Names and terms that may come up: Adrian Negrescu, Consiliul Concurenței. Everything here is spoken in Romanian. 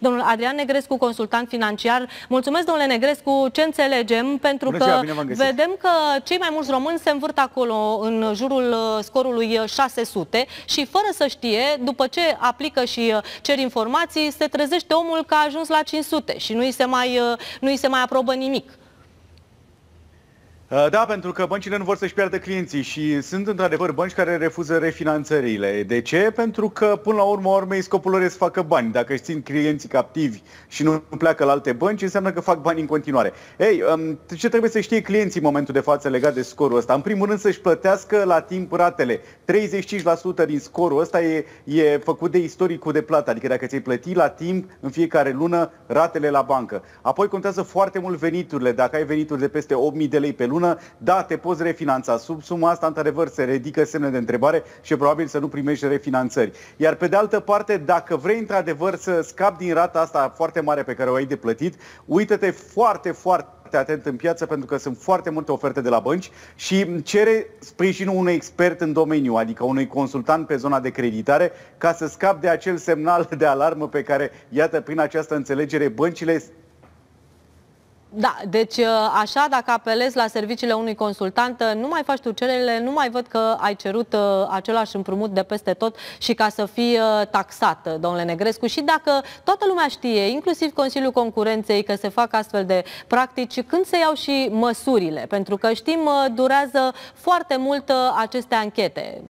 Domnul Adrian Negrescu, consultant financiar. Mulțumesc, domnule Negrescu, ce înțelegem? Pentru că vedem că cei mai mulți români se învârt acolo în jurul scorului 600 și fără să știe, după ce aplică și cer informații, se trezește omul că a ajuns la 500 și nu îi se mai aprobă nimic. Da, pentru că băncile nu vor să-și piardă clienții și sunt într-adevăr bănci care refuză refinanțările. De ce? Pentru că până la urmă scopul lor e să facă bani. Dacă își țin clienții captivi și nu pleacă la alte bănci, înseamnă că fac bani în continuare. Ei, ce trebuie să știe clienții în momentul de față legat de scorul ăsta? În primul rând să-și plătească la timp ratele. 35% din scorul ăsta e făcut de istoricul de plată, adică dacă ți-ai plăti la timp în fiecare lună ratele la bancă. Apoi contează foarte mult veniturile. Dacă ai venituri de peste 8.000 de lei pe lună, da, te poți refinanța. Sub suma asta, într-adevăr, se ridică semne de întrebare și probabil să nu primești refinanțări. Iar pe de altă parte, dacă vrei într-adevăr să scapi din rata asta foarte mare pe care o ai de plătit, uită-te foarte atent în piață, pentru că sunt foarte multe oferte de la bănci și cere sprijinul unui expert în domeniu, adică unui consultant pe zona de creditare, ca să scapi de acel semnal de alarmă pe care, iată, prin această înțelegere, băncile... Da, deci așa, dacă apelezi la serviciile unui consultant, nu mai faci tu cererile, nu mai văd că ai cerut același împrumut de peste tot și ca să fii taxat, domnule Negrescu. Și dacă toată lumea știe, inclusiv Consiliul Concurenței, că se fac astfel de practici, când se iau și măsurile? Pentru că știm, durează foarte mult aceste anchete.